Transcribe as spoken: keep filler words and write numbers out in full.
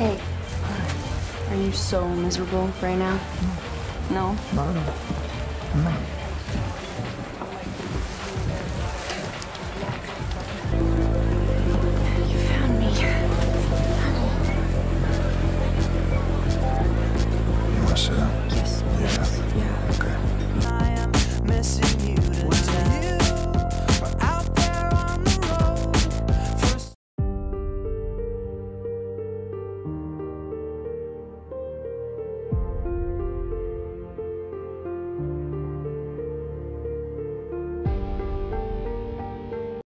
Hey, are you so miserable right now? No? No? No, no. No.